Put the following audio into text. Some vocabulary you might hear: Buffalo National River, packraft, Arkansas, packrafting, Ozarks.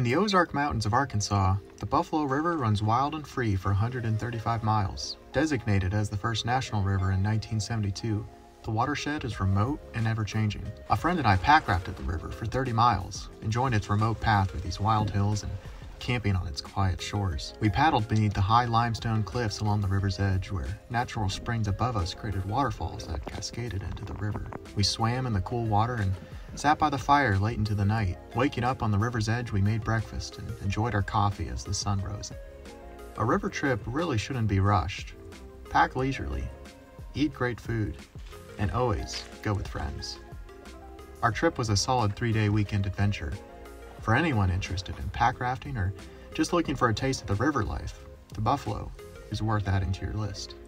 In the Ozark Mountains of Arkansas, the Buffalo River runs wild and free for 135 miles. Designated as the first national river in 1972, the watershed is remote and ever-changing. A friend and I packrafted the river for 30 miles, enjoying its remote path with these wild hills and camping on its quiet shores. We paddled beneath the high limestone cliffs along the river's edge where natural springs above us created waterfalls that cascaded into the river. We swam in the cool water and sat by the fire late into the night. Waking up on the river's edge, we made breakfast and enjoyed our coffee as the sun rose. A river trip really shouldn't be rushed. Pack leisurely, eat great food, and always go with friends. Our trip was a solid 3-day weekend adventure. For anyone interested in packrafting or just looking for a taste of the river life, the Buffalo is worth adding to your list.